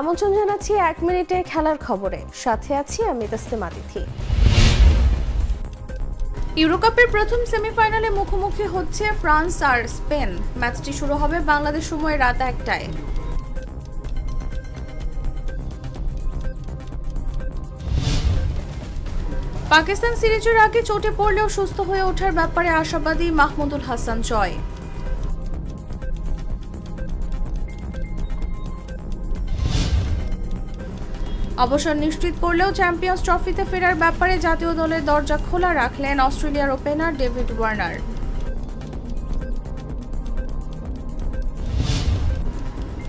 আমন্ত্রণ জানাচ্ছি ১ মিনিটে খেলার খবরে, সাথে আছি আমি তাসলিমা তিথি। ইউরোকাপের প্রথম সেমিফাইনালে মুখোমুখি হচ্ছে ফ্রান্স আর স্পেন। ম্যাচটি শুরু হবে বাংলাদেশ সময় রাত ১টায়। পাকিস্তান সিরিজের আগে চোটে পড়লেও সুস্থ হয়ে ওঠার ব্যাপারে আশাবাদী মাহমুদুল হাসান জয়। অবসর নিশ্চিত করলেও চ্যাম্পিয়ন্স ট্রফিতে ফেরার ব্যাপারে জাতীয় দলের দরজা খোলা রাখলেন অস্ট্রেলিয়ার ওপেনার ডেভিড ওয়ার্নার।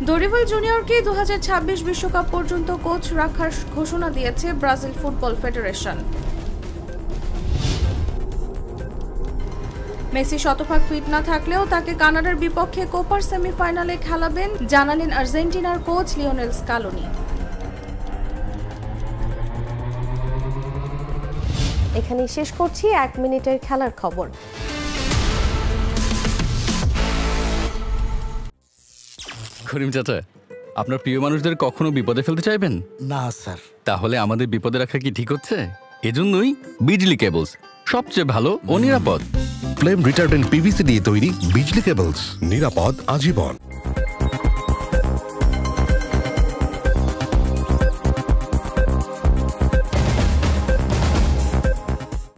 ডোরিভাল জুনিয়রকে ২০২৬ বিশ্বকাপ পর্যন্ত কোচ রাখার ঘোষণা দিয়েছে ব্রাজিল ফুটবল ফেডারেশন। মেসি শতভাগ ফিট না থাকলেও তাকে কানাডার বিপক্ষে কোপার সেমিফাইনালে খেলাবেন জানালেন আর্জেন্টিনার কোচ লিওনেল স্কালোনি। এখানেই শেষ করছি ১ মিনিটের খেলার খবর। করিম চাচা, আপনার প্রিয় মানুষদের কখনো বিপদে ফেলতে চাইবেন না স্যার। তাহলে আমাদের বিপদে রাখা কি ঠিক হচ্ছে? এজন্যই বিজলি কেবলস সবচেয়ে ভালো ও নিরাপদ। ফ্লেম রিটার্ডেন্ট পিভিসি দিয়ে তৈরি বিজলি কেবলস, নিরাপদ আজীবন।